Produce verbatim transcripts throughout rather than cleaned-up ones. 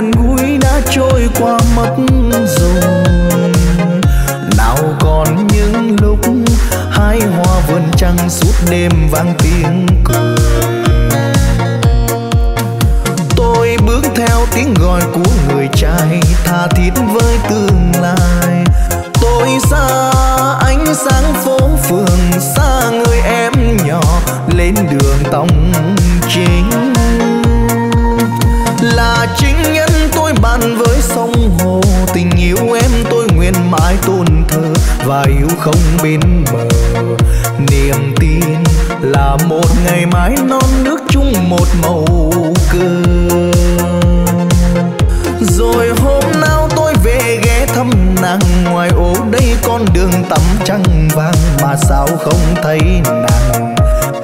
gần gũi. mất dùng. Nào còn những lúc hái hoa vườn trăng suốt đêm vang tiếng cười. Tôi bước theo tiếng gọi của người trai tha thiết với tương lai. Tôi xa ánh sáng phố phường, xa người em nhỏ lên đường tòng chính. Là chính nhân tôi bàn với sông hồ, tình yêu em tôi nguyện mãi tôn thờ và yêu không bên bờ. Niềm tin là một ngày mãi non nước chung một màu cờ. Rồi hôm nào tôi về ghé thăm nàng, ngoài ô đây con đường tắm trăng vàng mà sao không thấy nàng.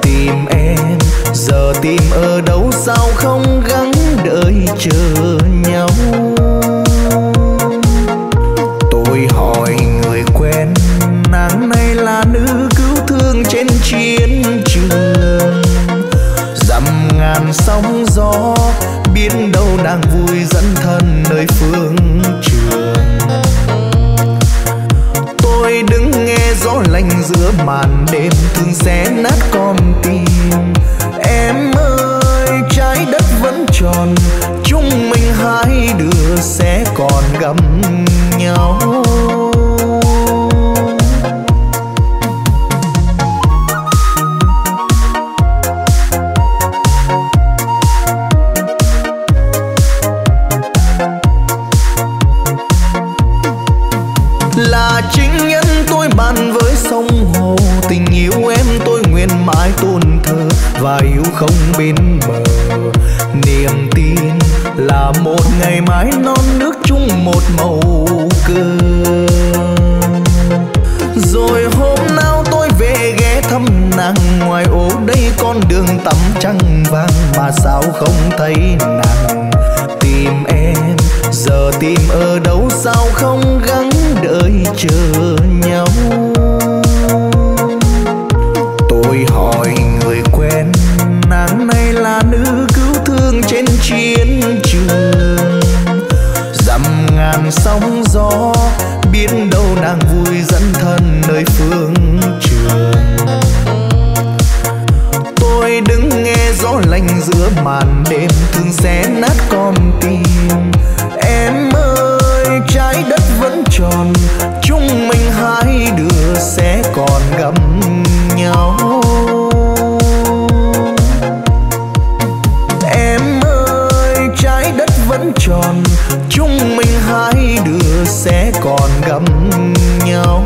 Tìm em giờ tìm ở đâu, sao không gắng đợi chờ nhau. Tôi hỏi người quen, nàng này là nữ cứu thương trên chiến trường. Dặm ngàn sóng gió, biến đâu nàng vui dẫn thân nơi phương trường. Tôi đứng nghe gió lạnh giữa màn đêm, thương xé nát con tim. Em ơi, trái đất vẫn tròn, chúng mình hai đứa sẽ còn gặp nhau. Là chính nhân tôi bàn với sông hồ, tình yêu em tôi nguyện mãi tôn thờ và yêu không bên bờ. Niềm tin là một ngày mãi non nước chung một màu cờ. Rồi hôm nào tôi về ghé thăm nàng, ngoài ô đây con đường tắm trăng vàng mà sao không thấy nàng. Tìm em giờ tìm ở đâu, sao không gắng đợi chờ nhau. Tôi hỏi người quen, nàng này là nữ cứu thương trên chiến trường. Dặm ngàn sóng gió, biết đâu nàng vui dẫn thân nơi phương trường. Tôi đứng nghe gió lạnh giữa màn đêm, thương xé nát con tim. Em ơi, trái đất vẫn tròn, chúng mình hai đứa sẽ còn gặp nhau. Em ơi, trái đất vẫn tròn, chúng mình hai đứa sẽ còn gặp nhau.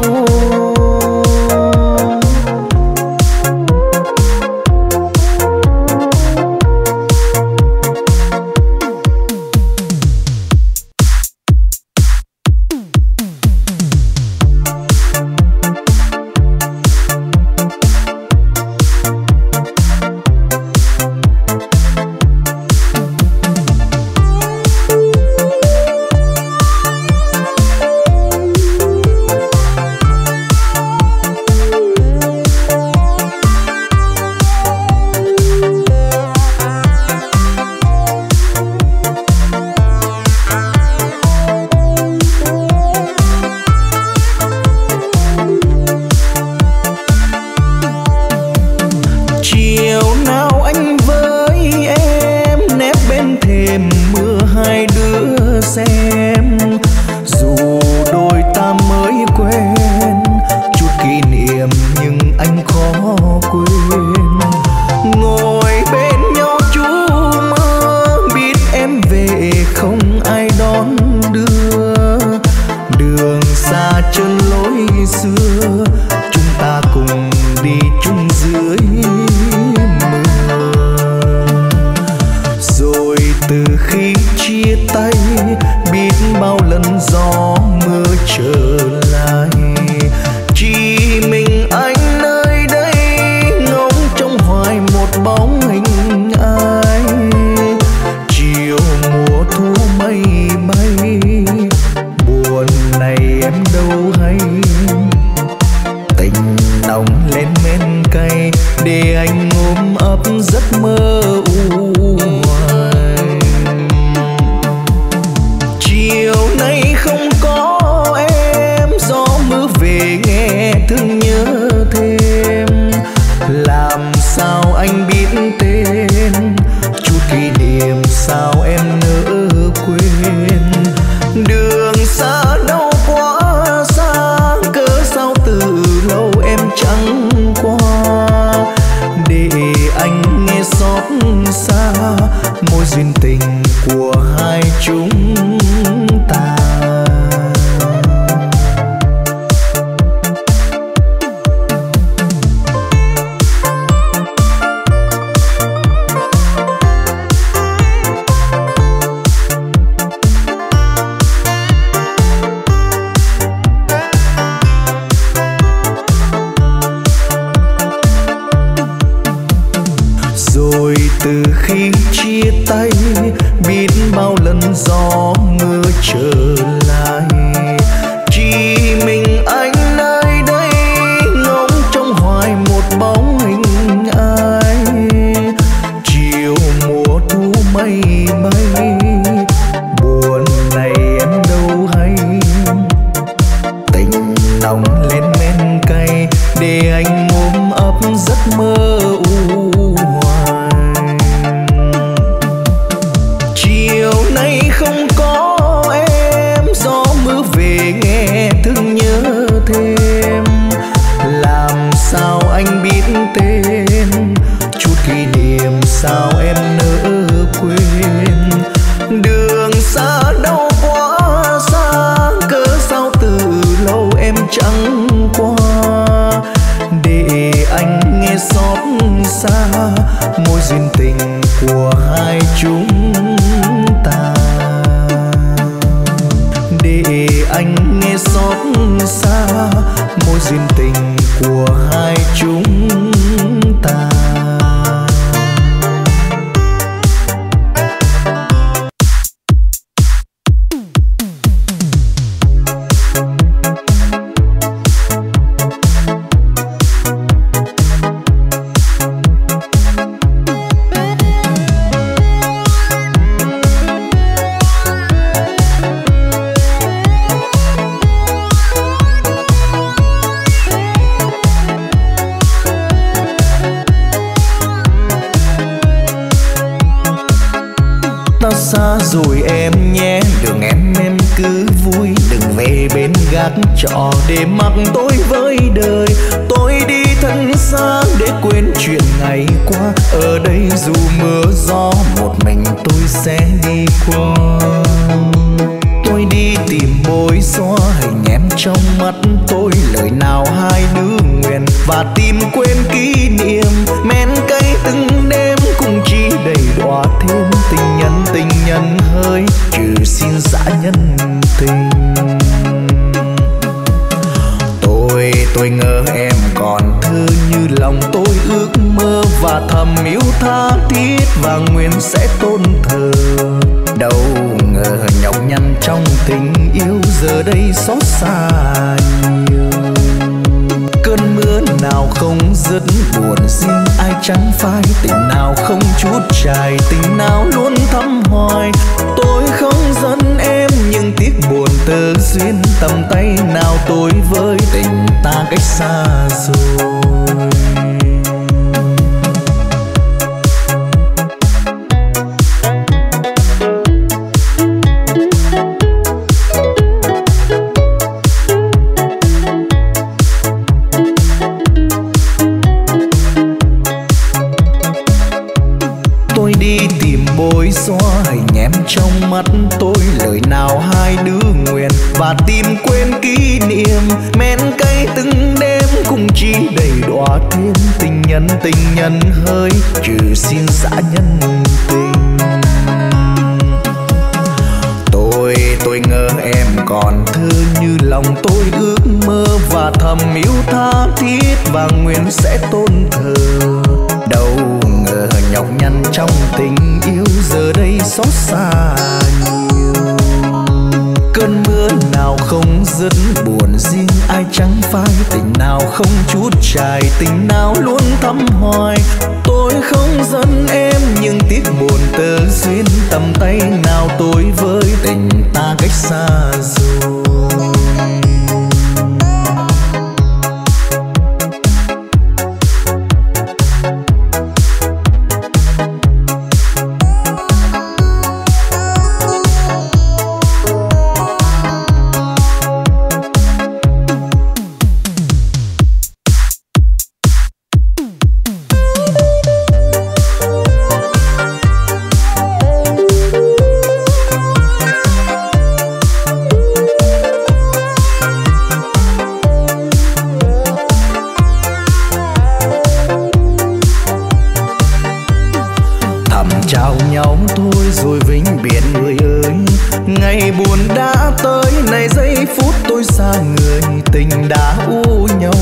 ngày buồn đã tới, này giây phút tôi xa người, tình đã u nhau,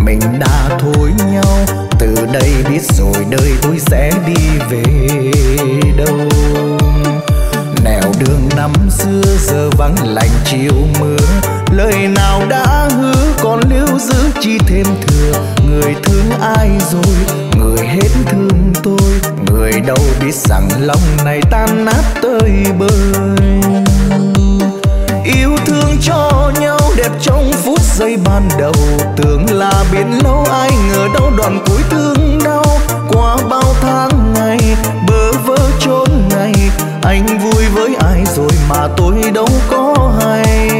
mình đã thôi nhau. Từ đây biết rồi đời tôi sẽ đi về đâu. Nẻo đường năm xưa giờ vắng lạnh chiều mưa, lời nào đã hứa còn lưu giữ chi thêm thừa. Người thương ai rồi, người hết thương tôi, người đâu biết rằng lòng này tan nát tơi bời. Yêu thương cho nhau đẹp trong phút giây ban đầu, tưởng là biến lâu ai ngờ đâu đoạn cuối thương đau. Qua bao tháng ngày bơ vơ chốn này, anh vui với ai rồi mà tôi đâu có hay.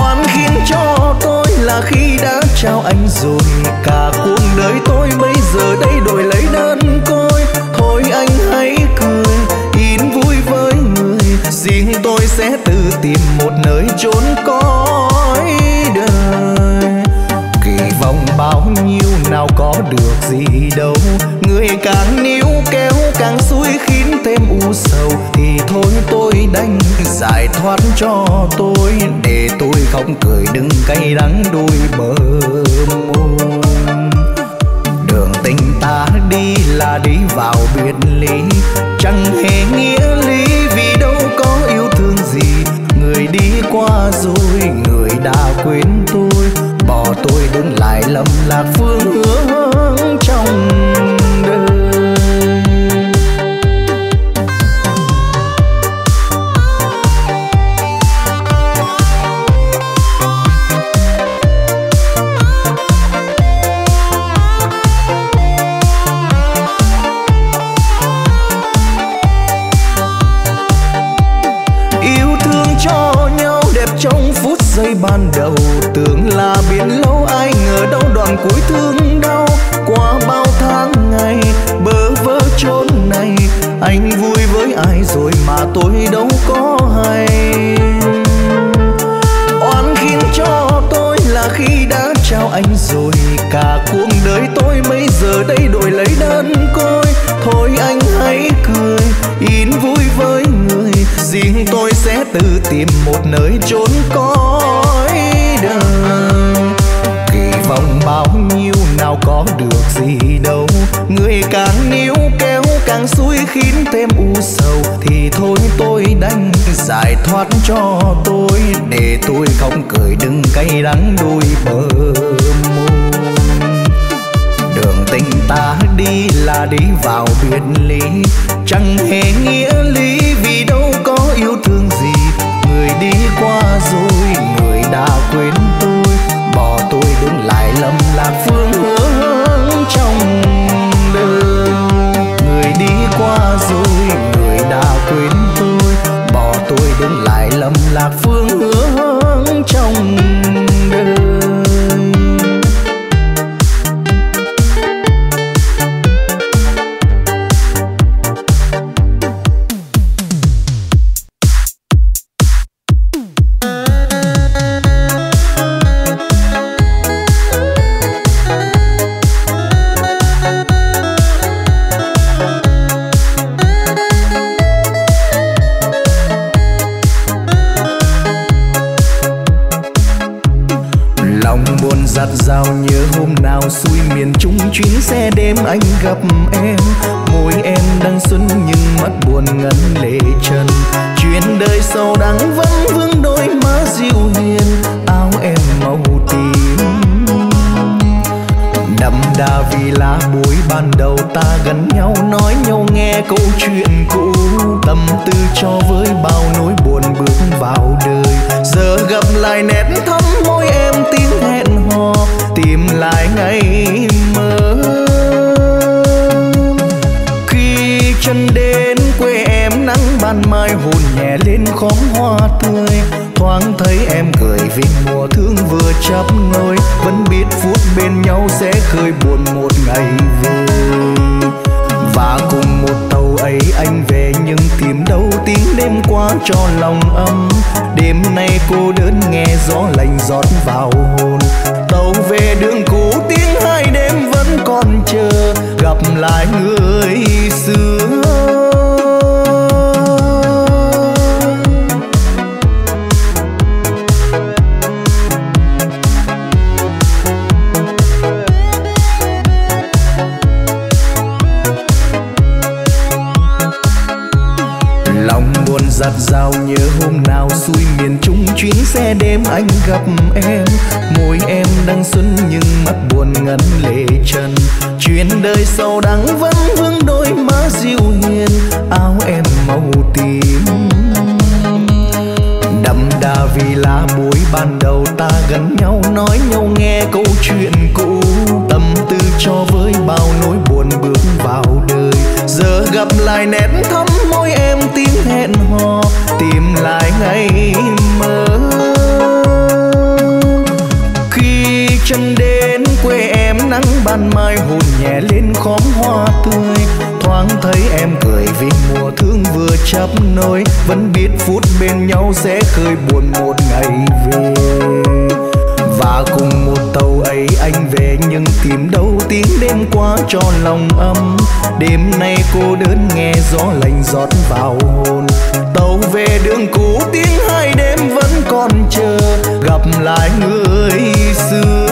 Oan khiến cho tôi là khi đã trao anh rồi, cả cuộc đời tôi bây giờ đây đổi lấy đơn côi. Thôi anh hãy cười in vui với người, riêng tôi sẽ tự tìm một nơi chốn cõi đời. Kỳ vọng bao nhiêu nào có được gì đâu, người càng níu kéo càng xui khiến thêm u sầu. Thì thôi tôi đành giải thoát cho tôi, để tôi không cười đừng cay đắng đôi bờ môi. Đường tình ta đi là đi vào biệt ly, chẳng hề nghĩa lý vì đâu có yêu thương gì. Người đi qua rồi, người đã quên tôi, bỏ tôi đứng lại lầm lạc phương hướng trong đời. Ban đầu tưởng là biến lâu ai ngờ đâu đoạn cuối thương đau. Qua bao tháng ngày bơ vơ chốn này, anh vui với ai rồi mà tôi đâu có hay. Oan khiến cho tôi là khi đã trao anh rồi, cả cuộc đời tôi bây giờ đây đổi lấy đơn côi. Thôi anh hãy cười in vui với người, riêng tôi sẽ tự tìm một nơi chốn cõi đời. Kỳ vọng bao nhiêu nào có được gì đâu, người càng níu kéo càng xui khiến thêm u sầu. Thì thôi tôi đành giải thoát cho tôi, để tôi không cười đừng cay đắng đôi bờ môi. Đường tình ta đi là đi vào biệt ly, chẳng hề nghĩa lý vì đâu có yêu thương gì. Người đi qua rồi, người đã quên tôi, bỏ tôi đứng lại lầm lạc phương hướng trong đời. Người đi qua rồi, người đã quên tôi, bỏ tôi đứng lại lầm lạc phương hướng trong đời. Dạo nhớ hôm nào xuôi miền Trung, chuyến xe đêm anh gặp em, môi em đang xuân nhưng mắt buồn ngấn lệ trần. Chuyện đời sầu đắng vẫn vương đôi má dịu hiền, áo em màu tím đậm đà vì lá buổi ban đầu ta gần nhau, nói nhau nghe câu chuyện cũ. Tâm tư cho với bao nỗi buồn bước vào đời, giờ gặp lại nét thắm môi em tiếng hẹn hò, tìm lại ngày mơ. Khi chân đến quê em nắng ban mai hồn nhẹ lên khóm hoa tươi, thoáng thấy em cười vì mùa thương vừa chắp ngôi. Vẫn biết phút bên nhau sẽ khơi buồn một ngày vui, và cùng một tàu ấy anh về nhưng tìm đâu tiếng đêm qua cho lòng ấm. Đêm nay cô đơn nghe gió lành rót vào hồn, tàu về đường cũ tiếng hai đêm vẫn còn chờ gặp lại người xưa. buồn giặt rào nhớ hôm nào xuôi miền Trung chuyến xe đêm anh gặp em. Môi em đang xuân nhưng mắt buồn ngấn lệ trần. Chuyện đời sầu đắng vẫn vương đôi má dịu hiền. Áo em màu tím đậm đà vì lá muối ban đầu ta gần nhau, nói nhau nghe câu chuyện cũ. Tâm tư cho với bao nỗi buồn bước vào đời, giờ gặp lại nét thắm môi em tím hẹn hò, tìm lại ngày mơ. Khi chân đến quê em nắng ban mai hồn nhẹ lên khóm hoa tươi, thoáng thấy em cười vì mùa thương vừa chắp nối. Vẫn biết phút bên nhau sẽ khơi buồn một ngày về, và cùng một tàu ấy anh về nhưng tìm đâu tiếng đêm qua cho lòng âm. Đêm nay cô đơn nghe gió lạnh rót vào hồn, tàu về đường cũ tiếng hai đêm vẫn còn chờ gặp lại người xưa.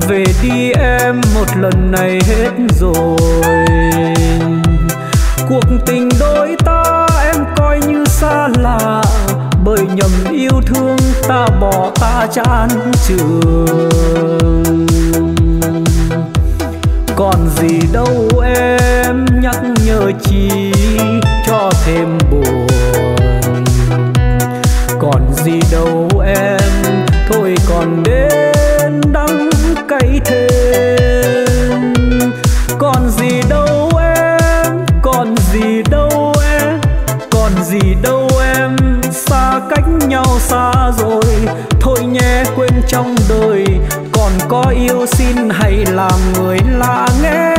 về đi em một lần này hết rồi. Cuộc tình đôi ta em coi như xa lạ, bởi nhầm yêu thương ta bỏ ta chán trường. Còn gì đâu em nhắc nhở chi cho thêm buồn, còn gì đâu em thôi còn đến đắng cay thêm. Còn gì đâu em, còn gì đâu em, còn gì đâu em, xa cách nhau xa rồi. Thôi nhé quên trong đời còn có yêu, xin hãy làm người lạ nghe.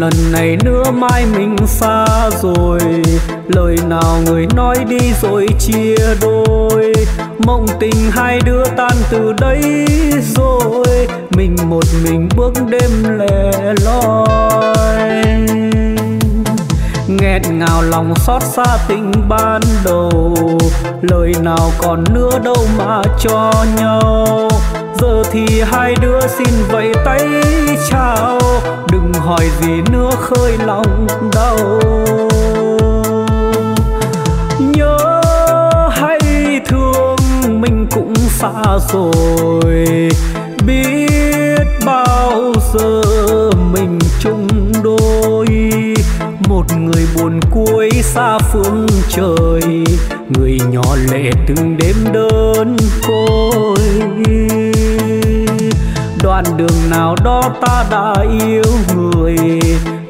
Lần này nữa mai mình xa rồi, lời nào người nói đi rồi chia đôi. Mộng tình hai đứa tan từ đây rồi, mình một mình bước đêm lẻ loi. Nghẹn ngào lòng xót xa tình ban đầu, lời nào còn nữa đâu mà cho nhau. Giờ thì hai đứa xin vẫy tay chào, đừng hỏi gì nữa khơi lòng đau. Nhớ hay thương mình cũng xa rồi, biết bao giờ mình chung đôi. Một người buồn cuối xa phương trời, người nhỏ lệ từng đêm đơn côi. Đoạn đường nào đó ta đã yêu người,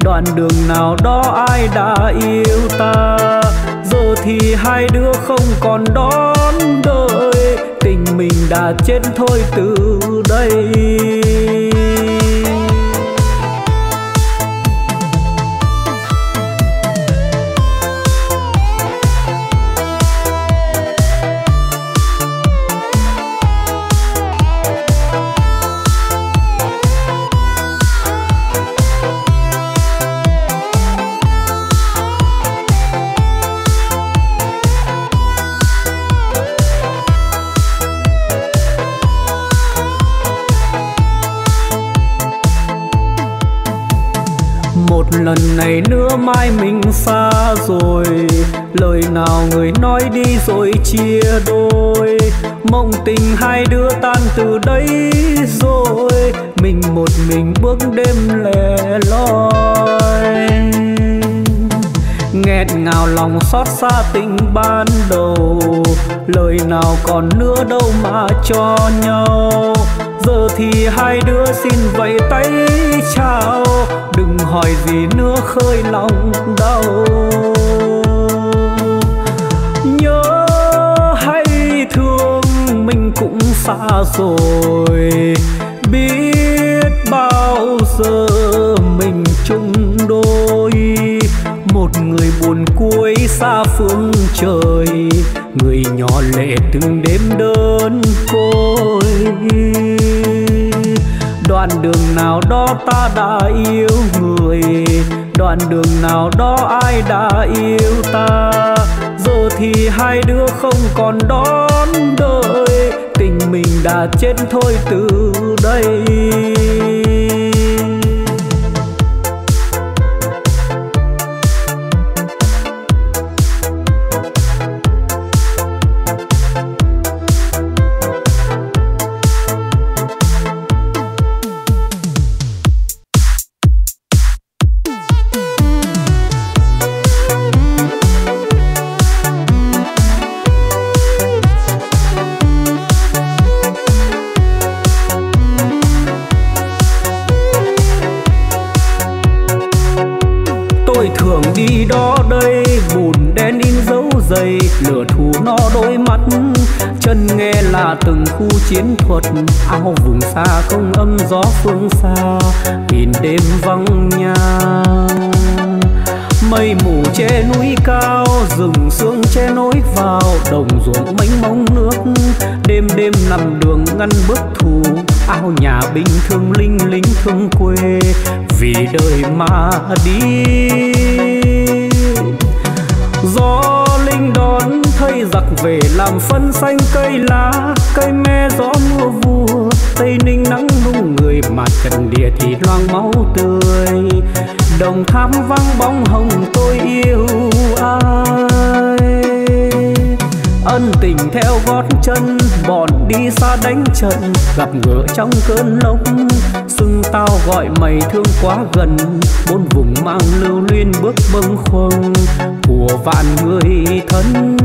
đoạn đường nào đó ai đã yêu ta. Giờ thì hai đứa không còn đón đợi, tình mình đã chết thôi từ đây. Lần này nữa mai mình xa rồi, lời nào người nói đi rồi chia đôi. Mộng tình hai đứa tan từ đây rồi, mình một mình bước đêm lẻ loi. Nghẹn ngào lòng xót xa tình ban đầu, lời nào còn nữa đâu mà cho nhau. Giờ thì hai đứa xin vẫy tay chào, đừng hỏi gì nữa khơi lòng đau. Nhớ hay thương mình cũng xa rồi, biết bao giờ mình chung đôi. Một người buồn cuối xa phương trời, người nhỏ lệ từng đêm đơn côi. Đoạn đường nào đó ta đã yêu người, đoạn đường nào đó ai đã yêu ta. Giờ thì hai đứa không còn đón đợi, tình mình đã chết thôi từ đây. Lửa thù nó đôi mắt chân nghe là từng khu chiến thuật, áo vùng xa không âm gió phương xa, nghìn đêm vắng nhà. Mây mù che núi cao, rừng sương che nối vào, đồng ruộng mênh mông nước. Đêm đêm nằm đường ngăn bước thù, áo nhà binh thương linh lính thương quê, vì đời mà đi. Gió linh đón thây giặc về làm phân xanh cây lá, cây me gió mưa vua, Tây Ninh nắng nung người mà trần địa thì loang máu tươi. Đồng Tháp vang bóng hồng tôi yêu ai, ân tình theo gót chân bọn đi xa đánh trận, gặp ngựa trong cơn lốc sưng tao gọi mày thương quá gần, bốn vùng mang lưu luyên bước bâng khuâng của vạn người thân.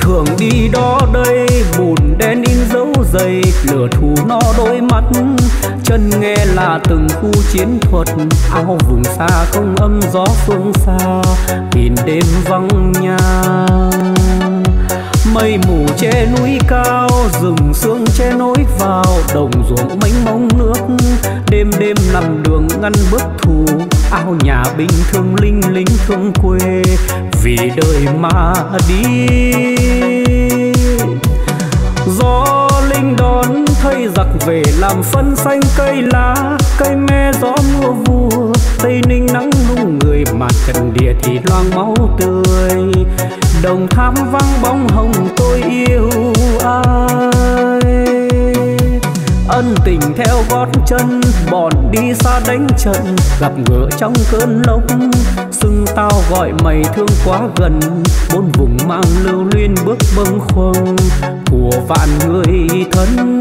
Thường đi đó đây bùn đen in dấu giày, lửa thù nó đôi mắt chân nghe là từng khu chiến thuật, áo vùng xa không âm gió phương xa, nghìn đêm vắng nhà. Mây mù che núi cao, rừng sương che nối vào, đồng ruộng mênh mông nước. Đêm đêm nằm đường ngăn bước thù, áo nhà binh thương linh lính thương quê, vì đời mà đi. Gió linh đón thây giặc về làm phân xanh cây lá, cây me gió mưa vua, Tây Ninh nắng nung người mà trần địa thì loang máu tươi. Đồng Tháp vang bóng hồng tôi yêu ai, ân tình theo gót chân bọn đi xa đánh trận, gặp ngựa trong cơn lốc sưng tao gọi mày thương quá gần, bốn vùng mang lưu luyên bước bâng khuâng của vạn người thân.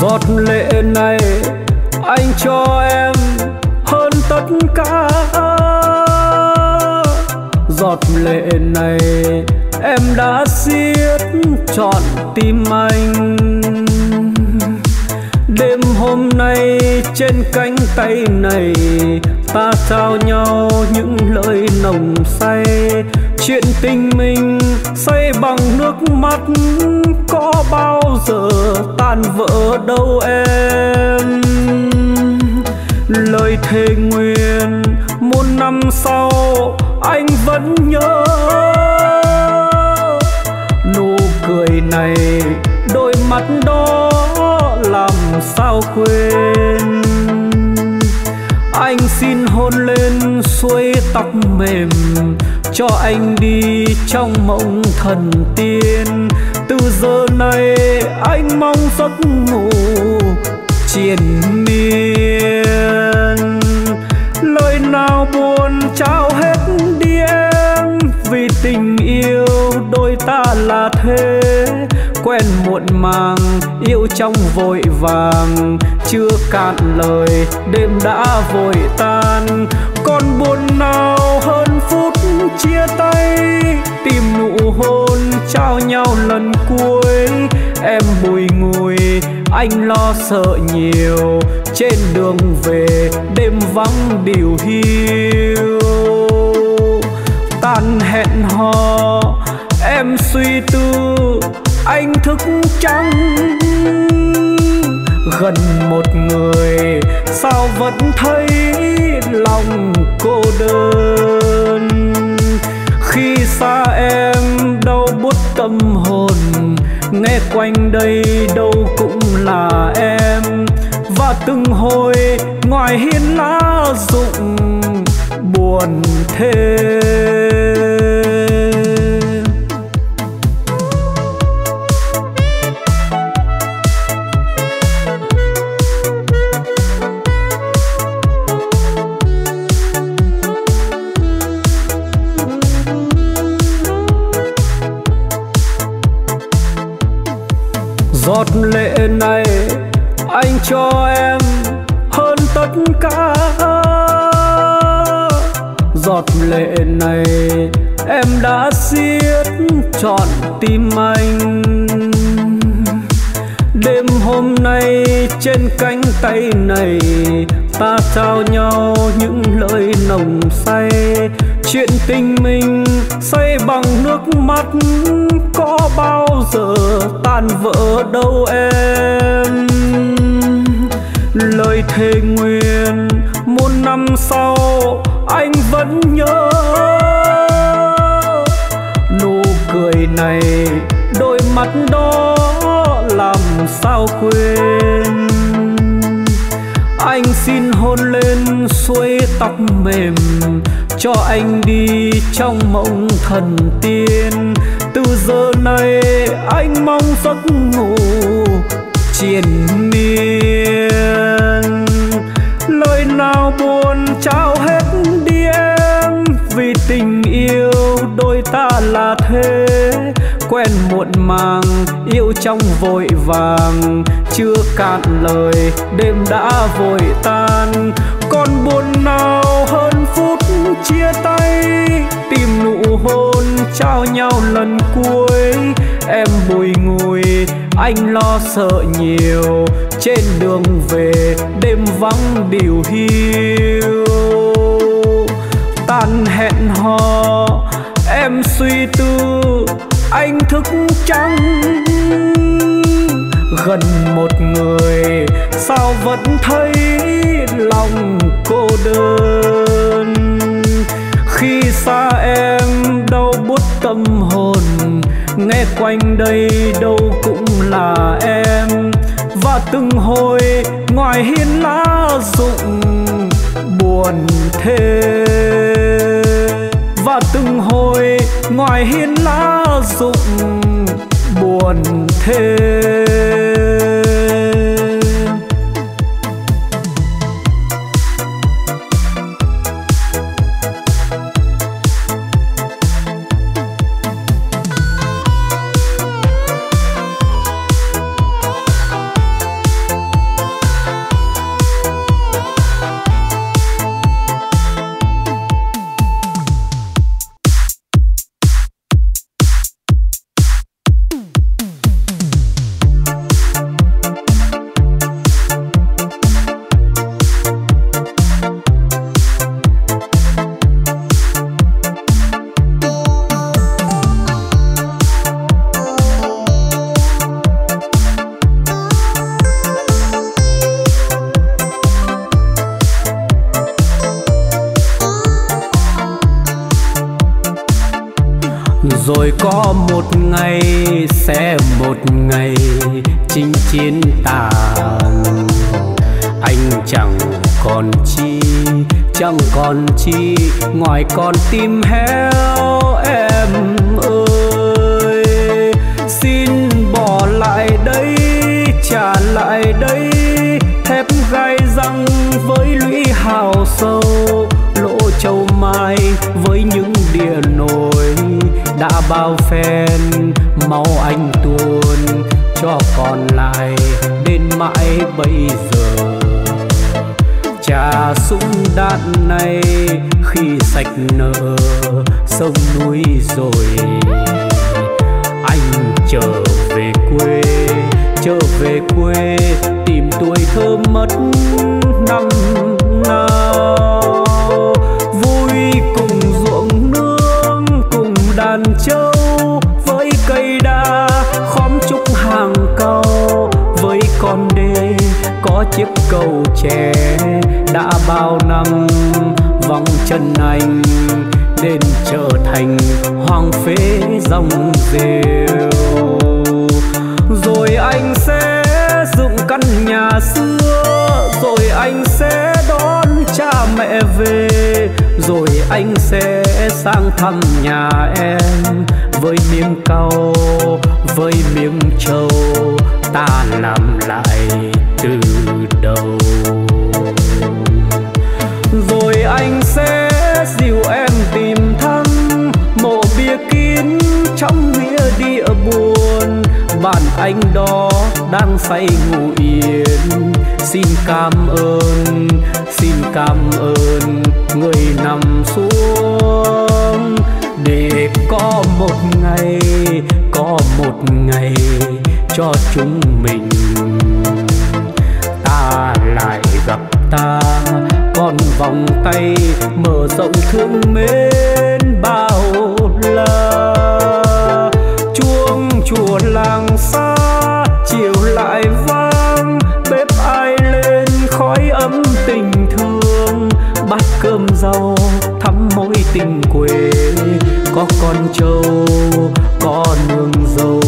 Giọt lệ này anh cho em hơn tất cả, giọt lệ này em đã xiết trọn tim anh. Đêm hôm nay trên cánh tay này ta trao nhau những lời nồng say, chuyện tình mình say bằng nước mắt có bao giờ tan vỡ đâu em. Lời thề nguyện một năm sau anh vẫn nhớ, nụ cười này đôi mắt đó làm sao quên. Anh xin hôn lên xuôi tóc mềm, cho anh đi trong mộng thần tiên. Từ giờ này anh mong giấc ngủ triền miên, lời nào buồn trao hết đi em, vì tình yêu đôi ta là thế. Quen muộn màng yêu trong vội vàng, chưa cạn lời đêm đã vội tan. Còn buồn nào hơn phút chia tay, tìm nụ hôn trao nhau lần cuối. Em bùi ngùi anh lo sợ nhiều, trên đường về đêm vắng điều hiu. Tan hẹn hò em suy tư, anh thức trắng gần một người sao vẫn thấy lòng cô đơn. Khi xa em đau buốt tâm hồn, nghe quanh đây đâu cũng là em, và từng hồi ngoài hiên lá rụng buồn thêm. Giọt lệ này anh cho em hơn tất cả, giọt lệ này em đã xiết trọn tim anh. Đêm hôm nay trên cánh tay này ta trao nhau những lời nồng say, chuyện tình mình say bằng nước mắt có bao giờ tan vỡ đâu em. Lời thề nguyện một năm sau anh vẫn nhớ, nụ cười này đôi mắt đó làm sao quên. Anh xin hôn lên xuôi tóc mềm, cho anh đi trong mộng thần tiên. Từ giờ này anh mong giấc ngủ triền miên. Lời nào buồn trao hết đi em, vì tình yêu đôi ta là thế. Quen muộn màng yêu trong vội vàng, chưa cạn lời đêm đã vội tan. Còn buồn nào hơn phút chia tay, tìm nụ hôn trao nhau lần cuối. Em bùi ngùi anh lo sợ nhiều, trên đường về đêm vắng điều hiu. Tan hẹn hò em suy tư, anh thức trắng gần một người sao vẫn thấy lòng cô đơn. Khi xa em đau buốt tâm hồn, nghe quanh đây đâu cũng là em, và từng hồi ngoài hiên lá rụng buồn thêm. Và từng hồi ngoài hiên lá rụng buồn thêm. Rồi có một ngày sẽ một ngày chinh chiến tàn, anh chẳng còn chi, chẳng còn chi ngoài con tim heo em ơi. Xin bỏ lại đây, trả lại đây, thép gai răng với lũy hào sâu, lỗ châu mai với những đĩa nồi đã bao phen máu anh tuôn, cho còn lại đến mãi bây giờ. Trà súng đạn này khi sạch nợ sông núi rồi, anh trở về quê, trở về quê tìm tuổi thơ mất năm nào. Vui cùng ruộng nương, cùng đàn trâu, với cây đa khóm trúc hàng cau, với con đê có chiếc cầu tre đã bao năm vòng chân anh, nên trở thành hoang phế dòng rêu. rồi anh sẽ dựng căn nhà xưa, rồi anh sẽ đón cha mẹ về, rồi anh sẽ sang thăm nhà em với miếng cau với miếng trầu, ta làm lại từ đầu. Rồi anh sẽ dìu em tìm thăm mộ bia kín trong nghĩa địa buồn, bạn anh đó đang say ngủ yên. Xin cảm ơn, xin cảm ơn người nằm xuống, để có một ngày, có một ngày cho chúng mình ta lại gặp ta. Còn vòng tay mở rộng thương mến bao la, chuông chùa làng xa chiều lại vang, bếp ai lên khói ấm tình thương, bát cơm rau thắm mối tình quê, có con trâu có nương dâu,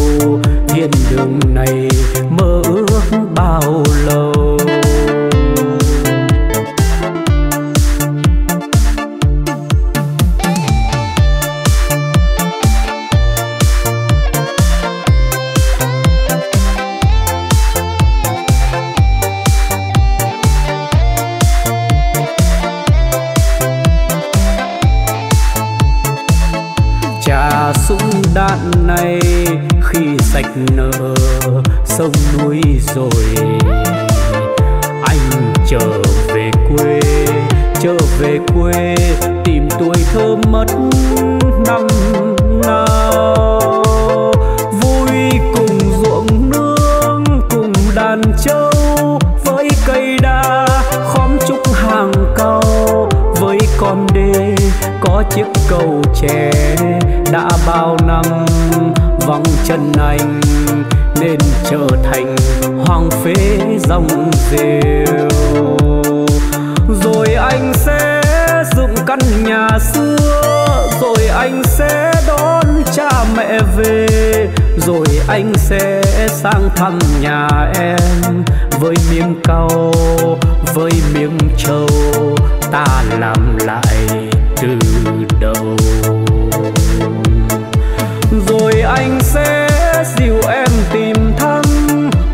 thiên đường này mơ ước bao lâu. Đạn này khi sạch nở sông núi rồi, anh trở về quê, trở về quê tìm tuổi thơ mất năm nào. Vui cùng ruộng nương, cùng đàn trâu, với cây đa khóm trúc hàng cau, với con đê có chiếc cầu tre, đã bao năm vòng chân anh nên trở thành hoang phế dòng rêu. Rồi anh sẽ dựng căn nhà xưa, rồi anh sẽ đón cha mẹ về, rồi anh sẽ sang thăm nhà em với miếng cau với miếng trầu, ta làm lại từ đầu. Rồi anh sẽ dìu em tìm thăm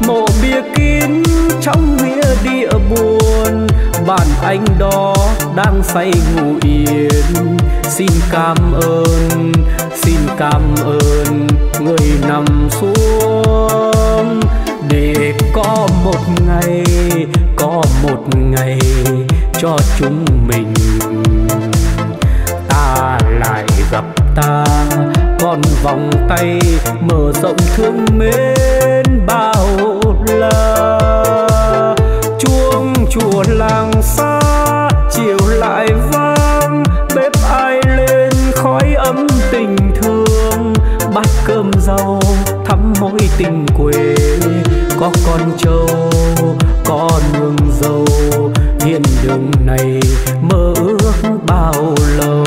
mộ bia kín trong nghĩa địa buồn, bạn anh đó đang say ngủ yên. Xin cảm ơn, xin cảm ơn người nằm xuống, để có một ngày, có một ngày cho chúng mình ta lại gặp ta. Còn vòng tay mở rộng thương mến bao la, chuông chùa làng xa chiều lại vang, bếp ai lên khói ấm tình thương, bát cơm rau thắm mối tình quê, có con trâu có nương dâu, thiên đường này mơ ước bao lâu.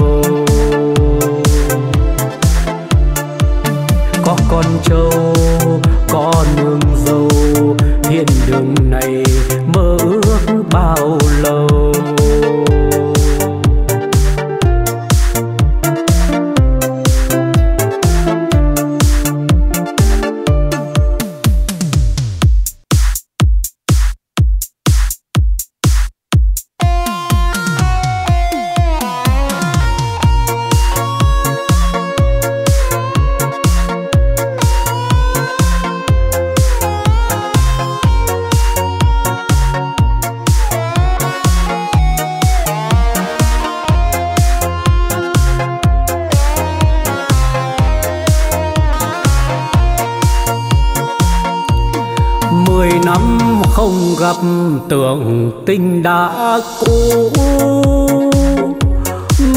Có con trâu có nương dâu, thiên đường này mơ ước bao lâu. Tưởng tình đã cũ,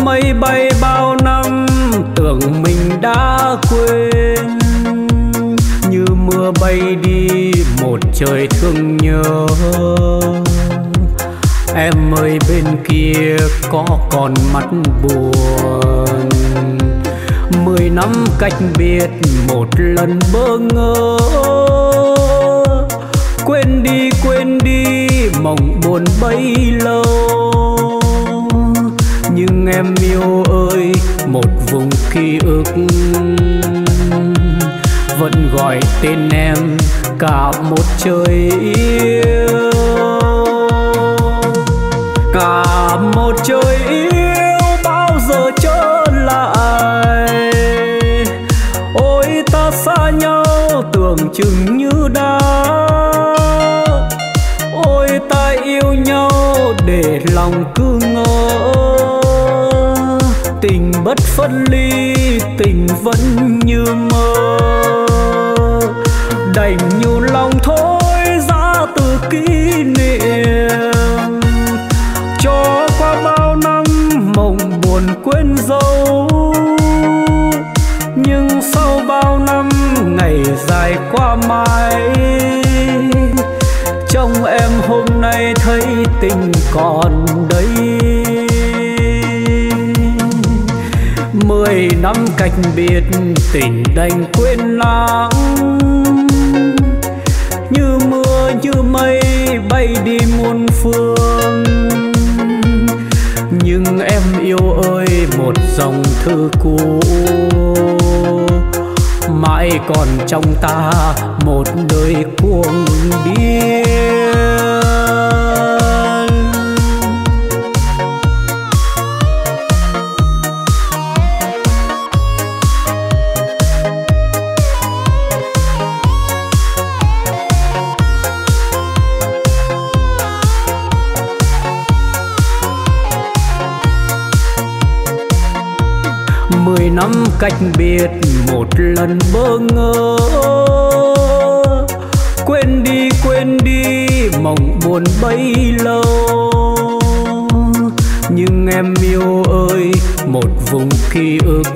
mây bay bao năm tưởng mình đã quên, như mưa bay đi một trời thương nhớ. Em ơi bên kia có còn mắt buồn, mười năm cách biệt một lần bơ ngơ. quên đi quên đi mộng buồn bấy lâu. Nhưng em yêu ơi, một vùng ký ức vẫn gọi tên em cả một trời yêu, cả một trời yêu bao giờ trở lại. Ôi ta xa nhau tưởng chừng như đã, ôi ta yêu nhau để lòng cứ ngỡ. Tình bất phân ly, tình vẫn như mơ, đành nhiều lòng thôi ra từ kỷ niệm. Cho qua bao năm mộng buồn quên dấu, nhưng sau bao năm ngày dài qua mãi, trong em hôm nay thấy tình còn đây. Mười năm cách biệt tình đành quên lãng, như mưa như mây bay đi muôn phương. Nhưng em yêu ơi, một dòng thư cũ mãi còn trong ta một đời cuồng điên. Mười năm cách biệt một lần bơ ngơ, quên đi quên đi mộng buồn bấy lâu. Nhưng em yêu ơi, một vùng ký ức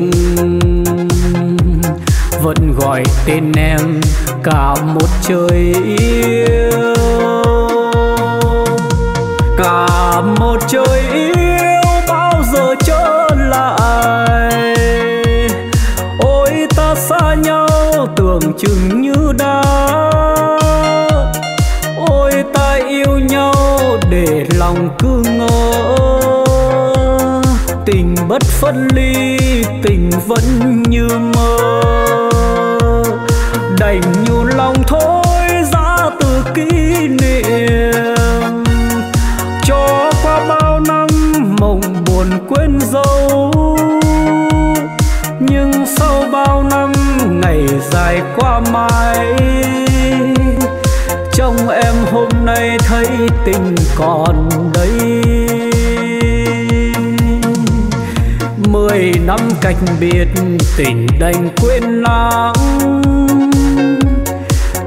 vẫn gọi tên em cả một trời yêu, cả một trời yêu bao giờ trở lại. Xa nhau tưởng chừng như đã, ôi ta yêu nhau để lòng cứ ngỡ. Tình bất phân ly, tình vẫn như mơ, đành nhiều lòng thôi ra từ kỷ niệm. Cho qua bao năm mộng buồn quên dấu, nhưng sau bao năm ngày dài qua mãi, trong em hôm nay thấy tình còn đây. Mười năm cách biệt tình đành quên lãng,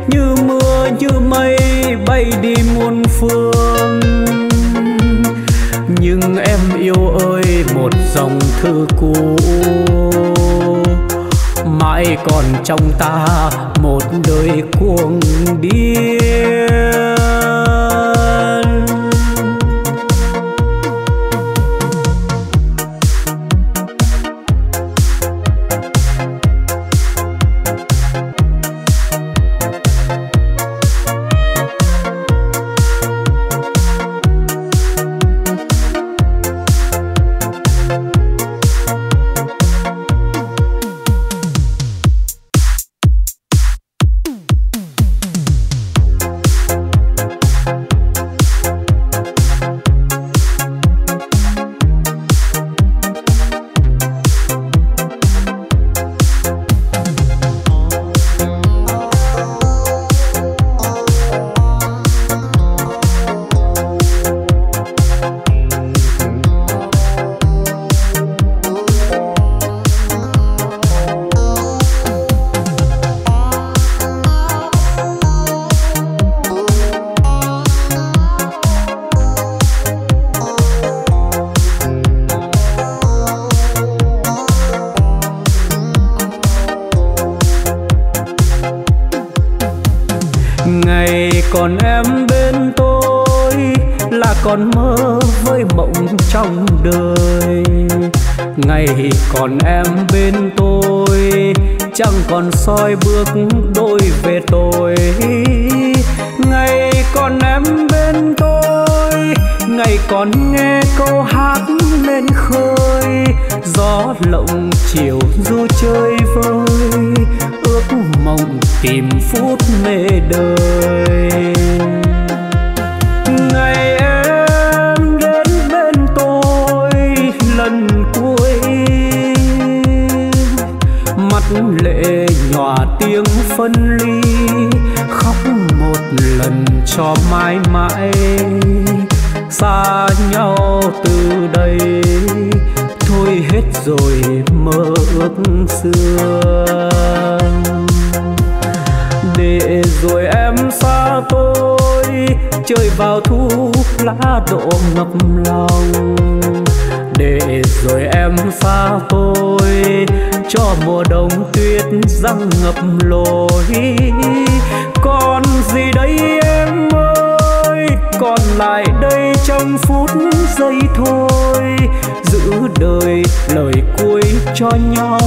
như mưa như mây bay đi muôn phương. Nhưng em yêu ơi, một dòng thư cũ mãi còn trong ta một đời cuồng điên. Còn em bên tôi là còn mơ với mộng trong đời. Ngày còn em bên tôi chẳng còn soi bước đôi về tôi. Ngày còn em bên tôi, ngày còn nghe câu hát lên khơi, gió lộng chiều du chơi vơi, ước mộng tìm phút mê đời. Ngày em đến bên tôi lần cuối, mắt lệ nhòa tiếng phân ly, khóc một lần cho mãi mãi, xa nhau từ đây thôi hết rồi mơ ước xưa. Để rồi em xa tôi, chơi vào thu lá đổ ngập lòng. Để rồi em xa tôi, cho mùa đông tuyết răng ngập lối. Còn gì đây em ơi, còn lại đây trong phút giây thôi. Giữ đời lời cuối cho nhau,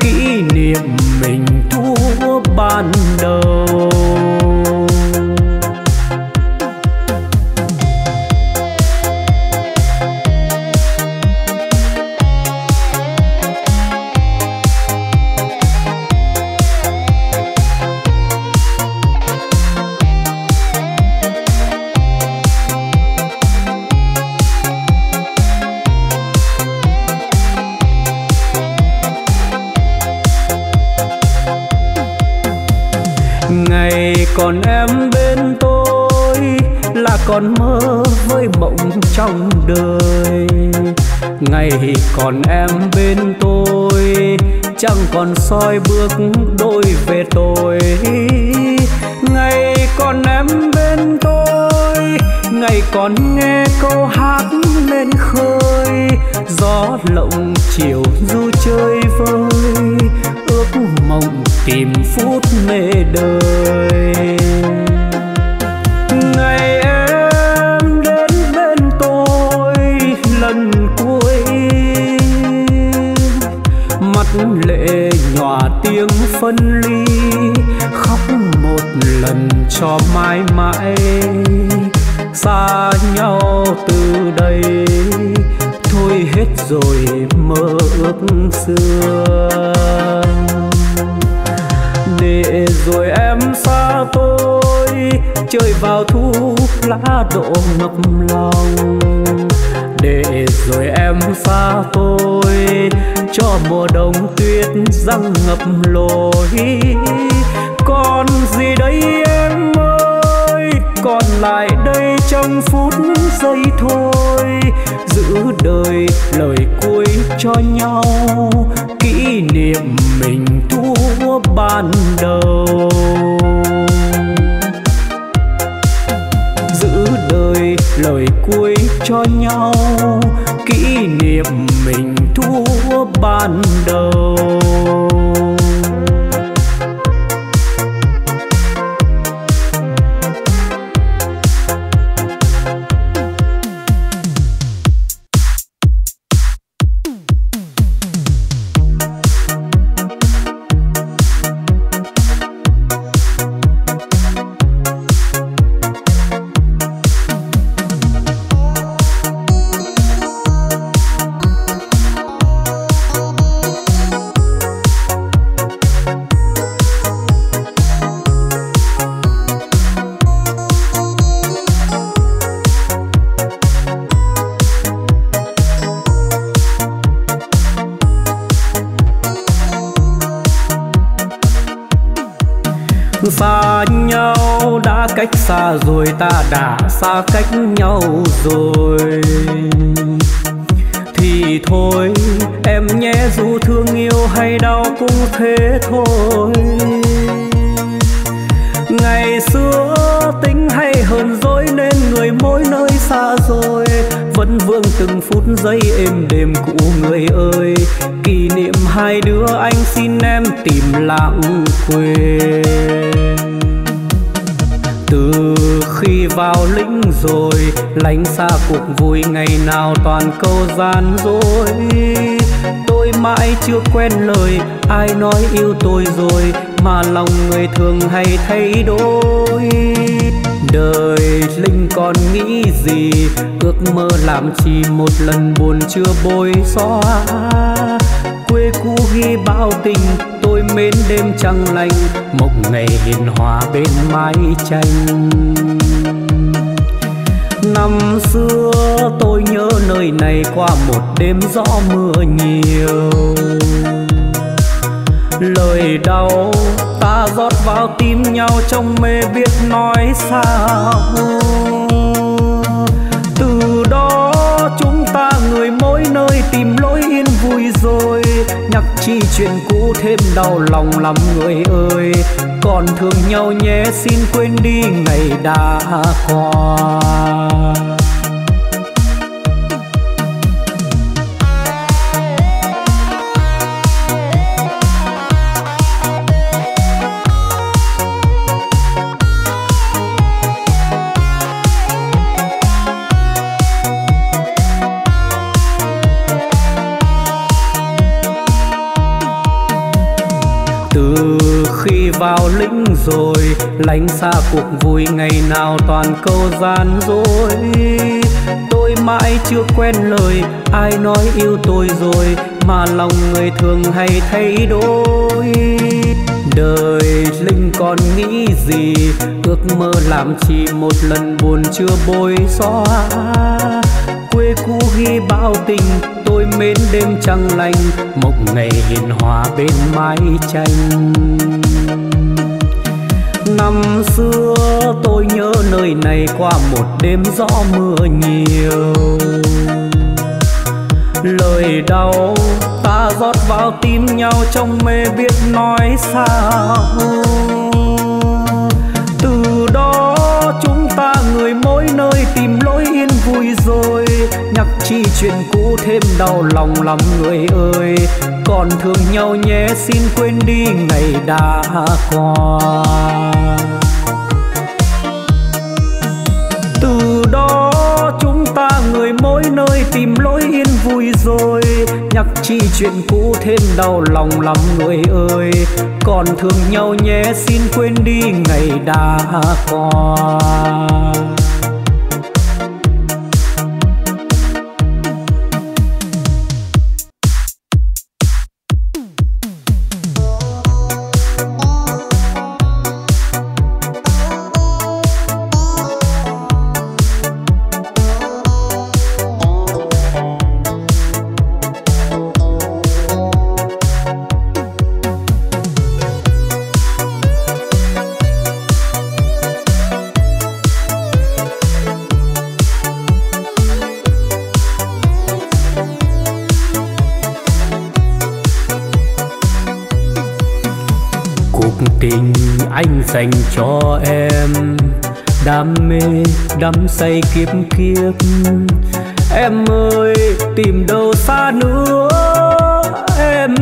kỷ niệm mình thua ban đầu. Còn em bên tôi là còn mơ với mộng trong đời. Ngày còn em bên tôi, chẳng còn soi bước đôi về tôi. Ngày còn em bên tôi, ngày còn nghe câu hát lên khơi, gió lộng chiều du chơi vơi, ước mộng tìm phút mê đời. Ngày em đến bên tôi lần cuối, mắt lệ nhòa tiếng phân ly, khóc một lần cho mãi mãi, xa nhau từ đây thôi hết rồi mơ ước xưa. Để rồi em xa tôi, chơi vào thu lá đổ ngập lòng. Để rồi em xa tôi, cho mùa đông tuyết răng ngập lối. Còn gì đây em ơi, còn lại đây trong phút giây thôi. Giữ đời lời cuối cho nhau, kỷ niệm mình thua ban đầu. Giữ đời lời cuối cho nhau, kỷ niệm mình thua ban đầu. Cách xa rồi ta đã xa cách nhau rồi, thì thôi em nhé, dù thương yêu hay đau cũng thế thôi. Ngày xưa tính hay hờn dỗi nên người mỗi nơi xa rồi, vẫn vương từng phút giây êm đềm cũ người ơi. Kỷ niệm hai đứa anh xin em tìm lãng quên. Từ khi vào lĩnh rồi, lánh xa cuộc vui ngày nào toàn câu gian dối. Tôi mãi chưa quen lời, ai nói yêu tôi rồi, mà lòng người thường hay thay đổi. đời Linh còn nghĩ gì, ước mơ làm chi một lần buồn chưa bôi xóa. Quê cũ ghi bao tình tôi mến đêm trăng lành, mộng ngày hiền hòa bên mái tranh. Năm xưa tôi nhớ nơi này qua một đêm gió mưa nhiều, lời đau ta rót vào tim nhau trong mê biết nói sao. Từ đó chúng ta người mỗi nơi tìm lối yên vui rồi, nhắc chi chuyện cũ thêm đau lòng lắm người ơi. Còn thương nhau nhé xin quên đi ngày đã qua. Vào lính rồi lánh xa cuộc vui, ngày nào toàn câu gian dối. Tôi mãi chưa quen lời ai nói yêu tôi rồi, mà lòng người thường hay thay đổi. Đời Linh còn nghĩ gì, ước mơ làm chi một lần buồn chưa bôi xóa. Quê cũ ghi bao tình tôi mến đêm trăng lành, mộng ngày hiền hòa bên mái tranh. Năm xưa tôi nhớ nơi này qua một đêm gió mưa nhiều, lời đau ta rót vào tim nhau trong mê biết nói sao. Từ đó chúng ta người mỗi nơi tìm lối yên vui rồi, nhắc chi chuyện cũ thêm đau lòng lắm người ơi. Còn thương nhau nhé xin quên đi ngày đã qua. Từ đó chúng ta người mỗi nơi tìm lối yên vui rồi, nhắc chi chuyện cũ thêm đau lòng lắm người ơi. Còn thương nhau nhé xin quên đi ngày đã qua. Dành cho em đam mê đắm say kiếp kiếp, em ơi tìm đâu xa nữa em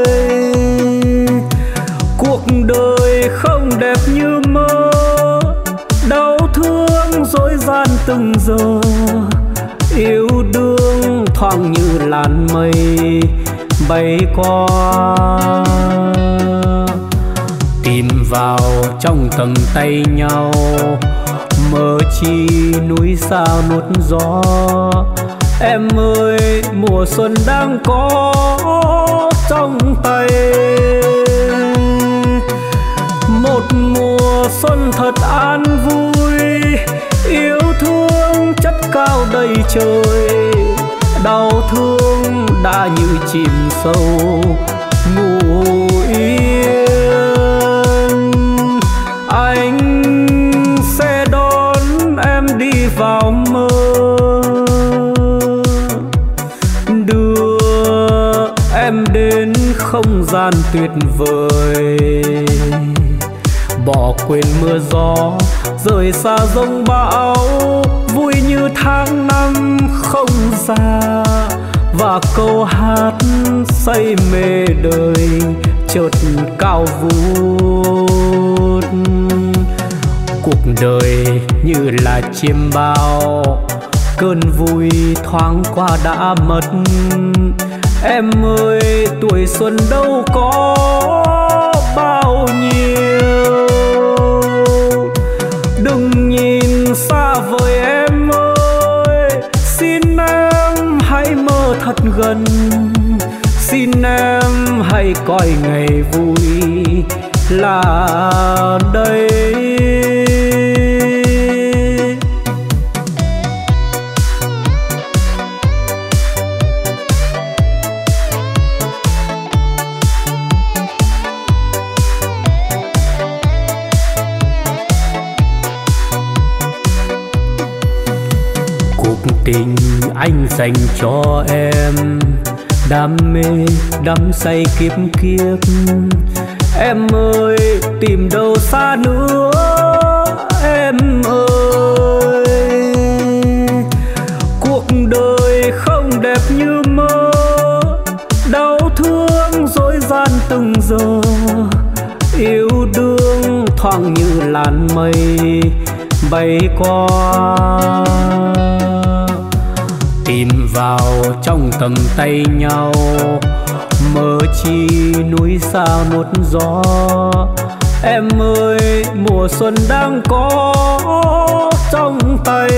ơi. Cuộc đời không đẹp như mơ, đau thương dối gian từng giờ, yêu đương thoáng như làn mây bay qua. Tìm vào trong tầm tay nhau, mơ chi núi sao nuốt gió. Em ơi mùa xuân đang có trong tay, một mùa xuân thật an vui. Yêu thương chất cao đầy trời, đau thương đã như chìm sâu ngủ yên. Anh sẽ đón em đi vào mơ, đưa em đến không gian tuyệt vời. Bỏ quên mưa gió, rời xa giông bão, vui như tháng năm không xa. Và câu hát say mê đời chợt cao vút. Cuộc đời như là chiêm bao, cơn vui thoáng qua đã mất. Em ơi tuổi xuân đâu có bao nhiêu, gần. Xin em hãy coi ngày vui là đây. Tình anh dành cho em đam mê đắm say kiếp kiếp. Em ơi tìm đâu xa nữa em ơi, cuộc đời không đẹp như mơ, đau thương dối gian từng giờ. Yêu đương thoáng như làn mây bay qua, tìm vào trong tầm tay nhau, mơ chi núi xa một gió. Em ơi mùa xuân đang có trong tay,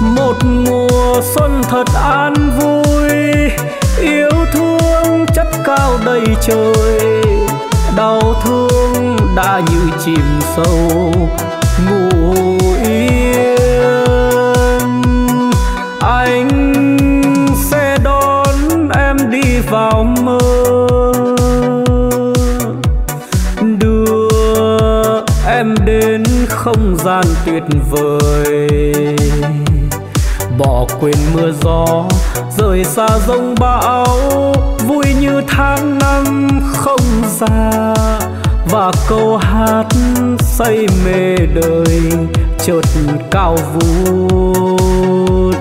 một mùa xuân thật an vui. Yêu thương chất cao đầy trời, đau thương đã như chìm sâu ngủ yên. Anh sẽ đón em đi vào mơ, đưa em đến không gian tuyệt vời. Bỏ quên mưa gió, rời xa giông bão, vui như tháng năm không xa. Và câu hát say mê đời chợt cao vút.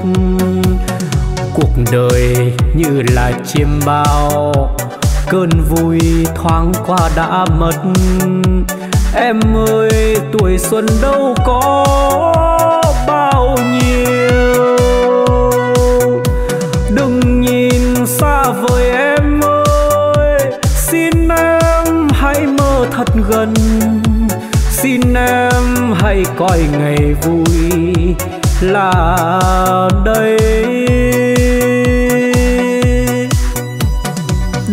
Cuộc đời như là chiêm bao, cơn vui thoáng qua đã mất. Em ơi tuổi xuân đâu có bao nhiêu, đừng nhìn xa vời em ơi. Xin em hãy mơ thật gần, xin em hãy coi ngày vui là đây.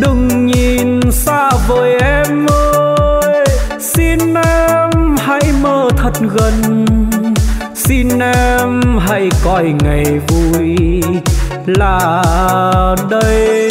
Đừng nhìn xa vời em ơi, xin em hãy mơ thật gần. Xin em hãy coi ngày vui là đây.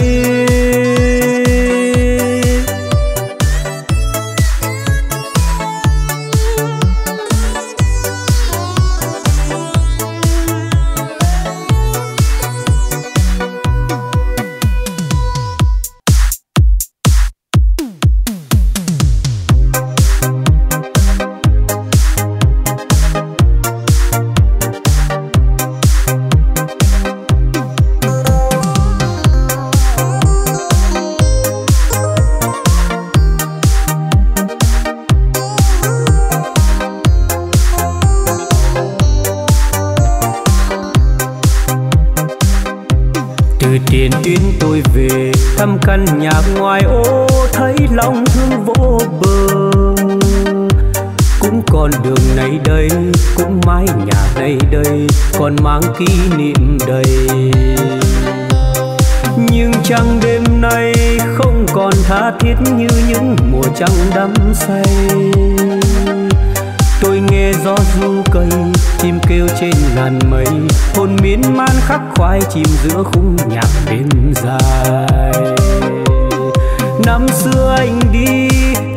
Tiền tuyến tôi về thăm căn nhà ngoài ô, thấy lòng thương vô bờ. Cũng còn đường này đây, cũng mái nhà này đây, còn mang kỷ niệm đầy. Nhưng trăng đêm nay không còn tha thiết như những mùa trăng đắm say. Tôi nghe gió du cây, chim kêu trên làn mây, hồn miên man khắc khoải chìm giữa khung nhạc đêm dài. Năm xưa anh đi,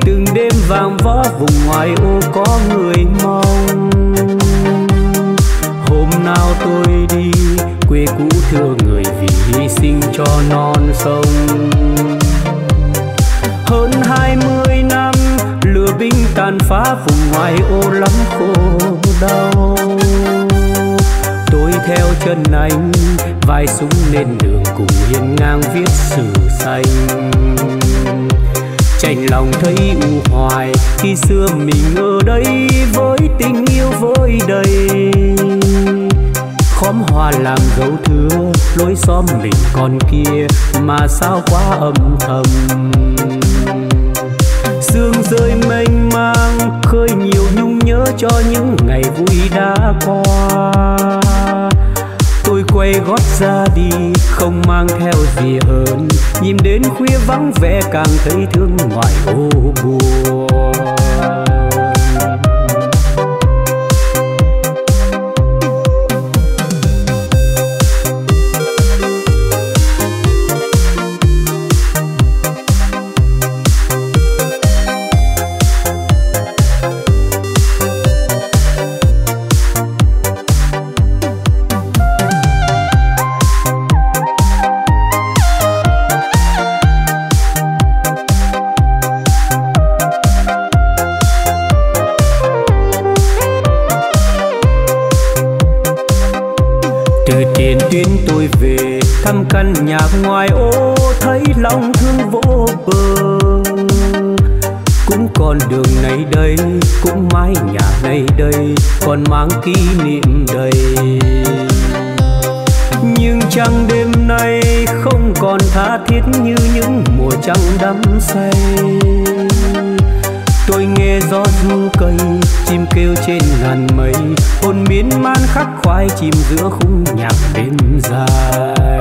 từng đêm vàng vó vùng ngoài ô có người mong. Hôm nào tôi đi, quê cũ thưa người vì hy sinh cho non sông. Hơn hai mươi năm lửa binh tàn phá vùng ngoài ô lắm khổ đau. Tôi theo chân anh, vai súng lên đường cùng hiên ngang viết sử xanh. Chạnh lòng thấy u hoài khi xưa mình ở đây với tình yêu vơi đầy. Khóm hoa làm dấu thưa lối xóm mình còn kia mà sao quá âm thầm. Sương rơi mênh mang khơi nhiều nhung nhớ cho những ngày vui đã qua. Tôi quay gót ra đi, không mang theo gì hơn. Nhìn đến khuya vắng vẻ càng thấy thương ngoại ô buồn. Thăm căn nhà ngoài ô thấy lòng thương vỗ bờ, cũng còn đường này đây, cũng mái nhà này đây, còn mang kỷ niệm đầy. Nhưng trăng đêm nay không còn tha thiết như những mùa trăng đắm say. Tôi nghe gió du cây, chim kêu trên ngàn mây, hồn miên man khắc khoải chìm giữa khung nhạc đêm dài.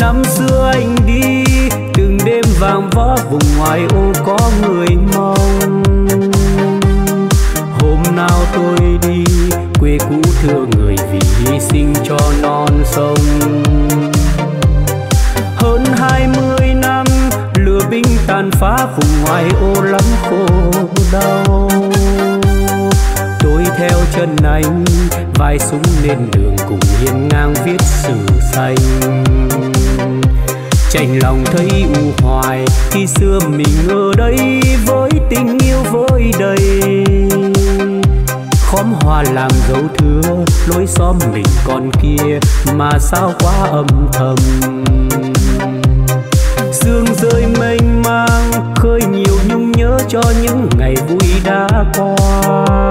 Năm xưa anh đi, từng đêm vàng vó vùng ngoài ô có người mong. Hôm nào tôi đi, quê cũ thưa người vì hy sinh cho non sông. Hơn hai mươi năm lửa binh tàn phá vùng ngoài ô lắm khổ đau. Tôi theo chân anh, vai súng lên đường cùng hiên ngang viết sử xanh. Chạnh lòng thấy u hoài khi xưa mình ở đây với tình yêu vội đầy. Khóm hoa làm dấu thưa lối xóm mình còn kia mà sao quá âm thầm. Sương rơi mênh mang khơi nhiều nhung nhớ cho những ngày vui đã qua.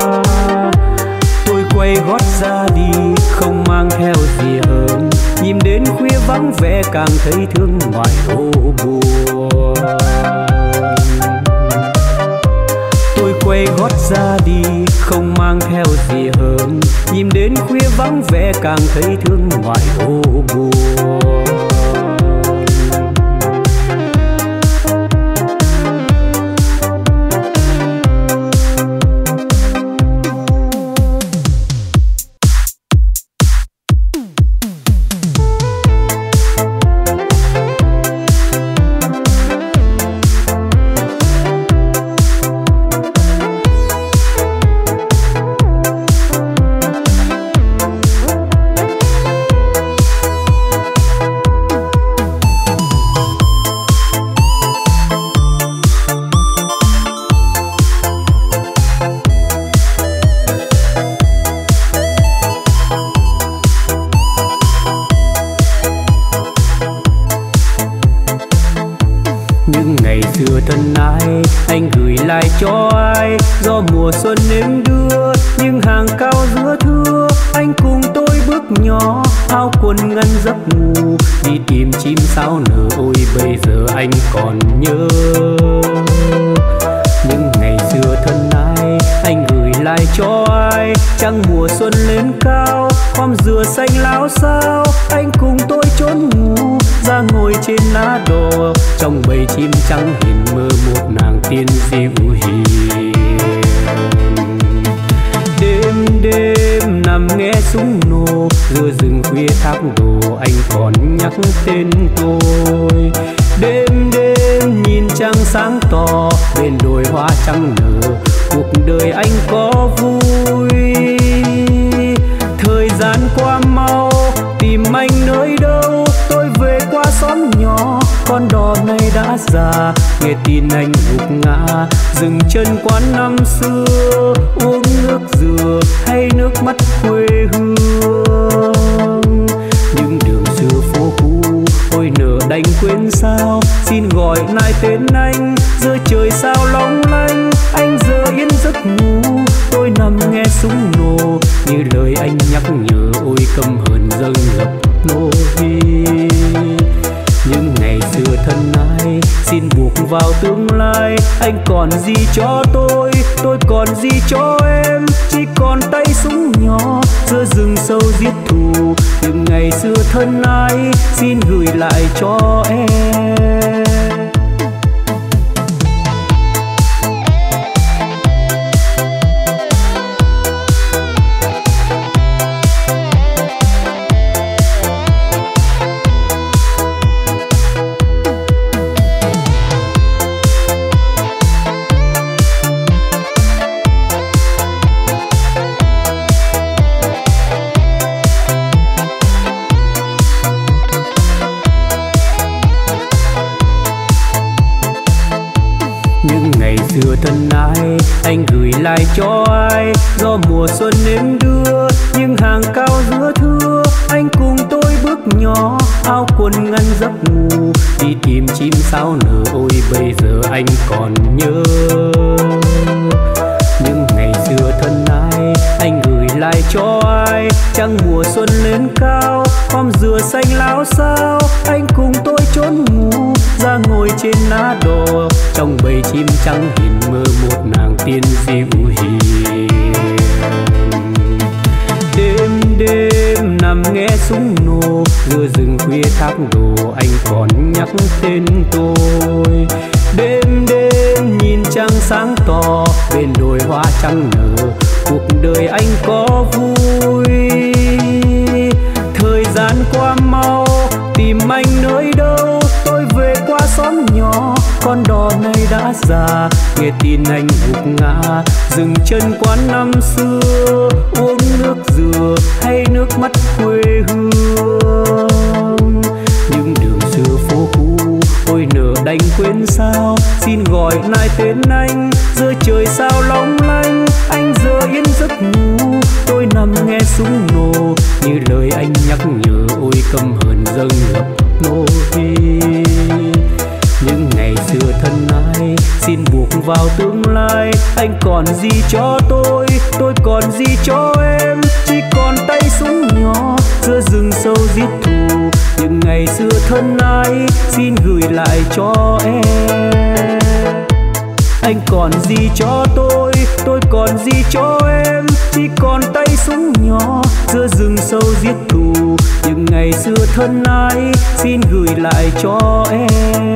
Tôi quay gót ra đi, không mang theo gì hơn. Nhìn đến khuya vắng vẻ càng thấy thương ngoài ô buồn. Tôi quay gót ra đi, không mang theo gì hơn. Nhìn đến khuya vắng vẻ càng thấy thương ngoài ô buồn. giữa rừng sâu giết thù, những ngày xưa thân ái xin gửi lại cho em. Xưa thân ai, anh gửi lại cho ai? Do mùa xuân êm đưa, nhưng hàng cao giữa thưa, anh cùng tôi bước nhỏ, áo quần ngăn giấc ngủ, đi tìm chim sao nở. Ôi bây giờ anh còn nhớ. Nhưng ngày xưa thân ai, anh gửi lại cho ai? Trăng mùa xuân lên cao, om dừa xanh láo sao, anh cùng tôi trốn ngủ, ra ngồi trên lá đò, trong bầy chim trắng hiền mơ một nàng tiên dịu hiền. Đêm đêm nằm nghe súng nổ giữa rừng khuya thác đổ, anh còn nhắc tên tôi. Đêm đêm nhìn trăng sáng tỏ bên đồi hoa trắng nở, cuộc đời anh có vui. Thời gian qua mau, tìm anh nơi đâu? Tôi về qua xóm nhỏ, con đò này đã già, nghe tin anh gục ngã, dừng chân quán năm xưa, uống nước dừa hay nước mắt quê hương. Những đường xưa phố cũ ôi nở đành quên sao, xin gọi lại tên anh giữa trời sao long lanh. Anh giờ yên giấc ngủ, tôi nằm nghe súng nổ, như lời anh nhắc nhở ôi căm hờn dâng ngập nỗi. Những ngày xưa thân ai, xin buộc vào tương lai. Anh còn gì cho tôi, tôi còn gì cho em? Chỉ còn tay súng nhỏ giữa rừng sâu giết thù, những ngày xưa thân ai, xin gửi lại cho em. Anh còn gì cho tôi, tôi còn gì cho em? Chỉ còn tay súng nhỏ giữa rừng sâu giết thù, những ngày xưa thân ái xin gửi lại cho em.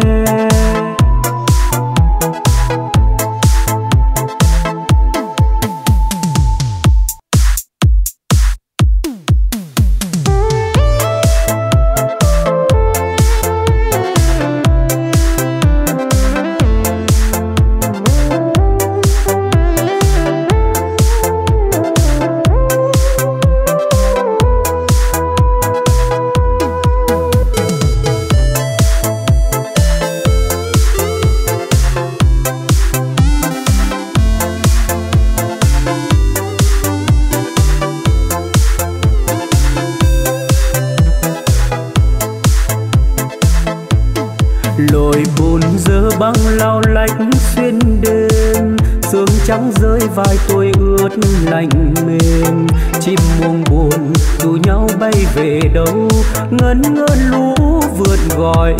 Trắng rơi vai tôi ướt lạnh mềm, chim muông buồn dù nhau bay về đâu, ngấn ngơn lũ vượt gọi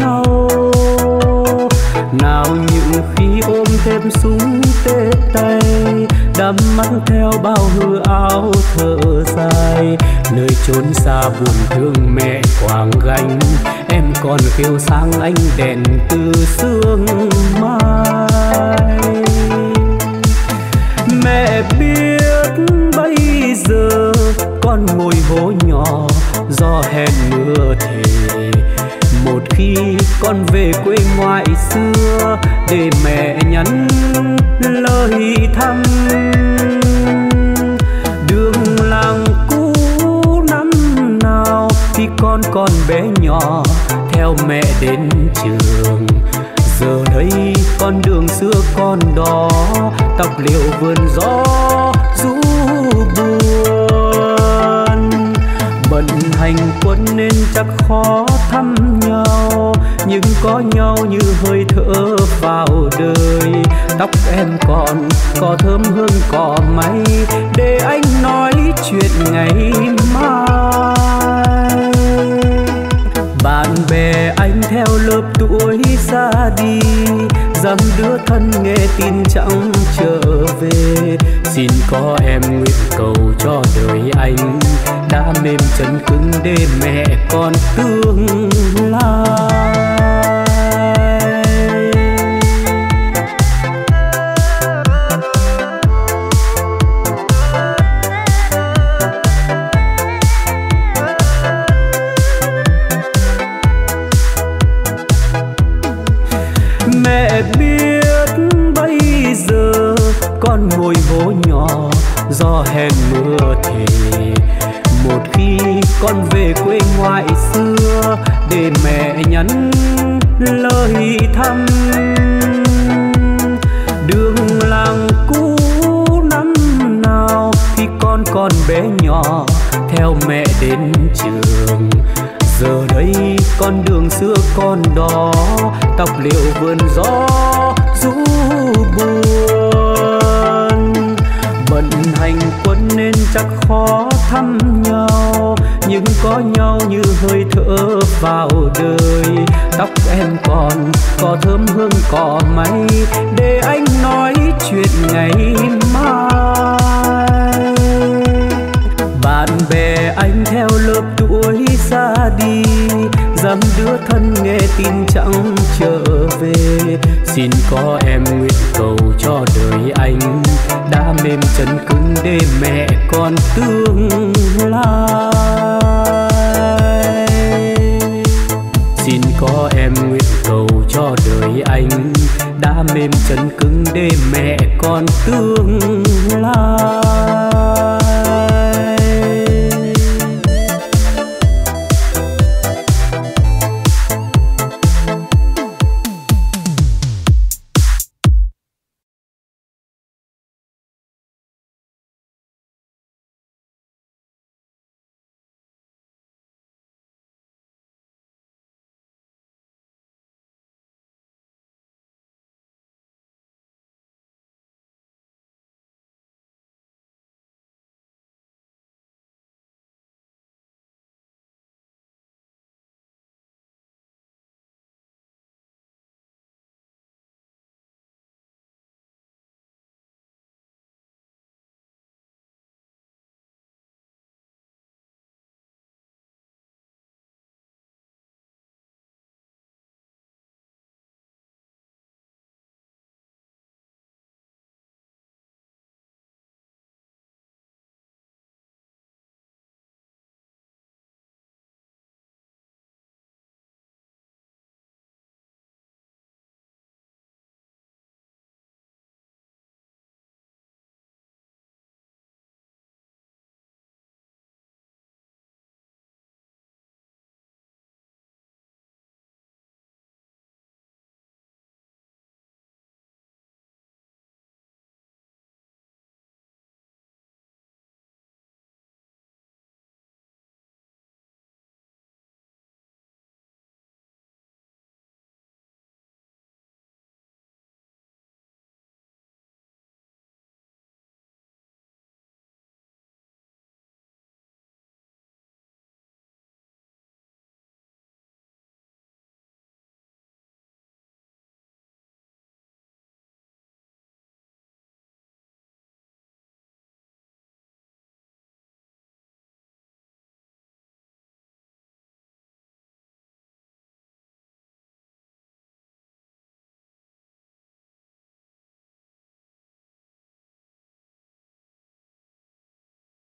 nhau. Nào những khi ôm thêm súng tê tay, đắm mắt theo bao hư áo thở dài, nơi chốn xa buồn thương mẹ quàng gánh, em còn kêu sáng ánh đèn từ sương mai. Mẹ biết bây giờ con ngồi hố nhỏ do hẹn mưa thề, một khi con về quê ngoại xưa để mẹ nhắn lời thăm. Đường làng cũ năm nào thì con còn bé nhỏ theo mẹ đến trường, giờ đây con đường xưa con đó, tóc liễu vườn gió rũ buồn. Bận hành quân nên chắc khó thăm nhau, nhưng có nhau như hơi thở vào đời. Tóc em còn có thơm hương cỏ may, để anh nói chuyện ngày mai. Bạn bè anh theo lớp tuổi ra đi, dám đứa thân nghe tin chẳng trở về. Xin có em nguyện cầu cho đời anh để mẹ con tương lai. Mẹ biết bây giờ con ngồi hố nhỏ do hèn mưa thề, một khi con về quê ngoại xưa để mẹ nhắn lời thăm. Đường làng cũ năm nào khi con còn bé nhỏ theo mẹ đến trường, giờ đây con đường xưa con đó tóc liễu vườn gió rũ buồn. Bận hành quân nên chắc khó thăm nhau, nhưng có nhau như hơi thở vào đời. Tóc em còn có thơm hương cỏ may để anh nói chuyện ngày mai. Bạn bè anh theo lớp tuổi ra đi, dám đưa thân nghe tin chẳng trở về. Xin có em nguyện cầu cho đời anh đã mềm chân cứng để mẹ con tương lai. Xin có em nguyện cầu cho đời anh đã mềm chân cứng để mẹ con tương lai.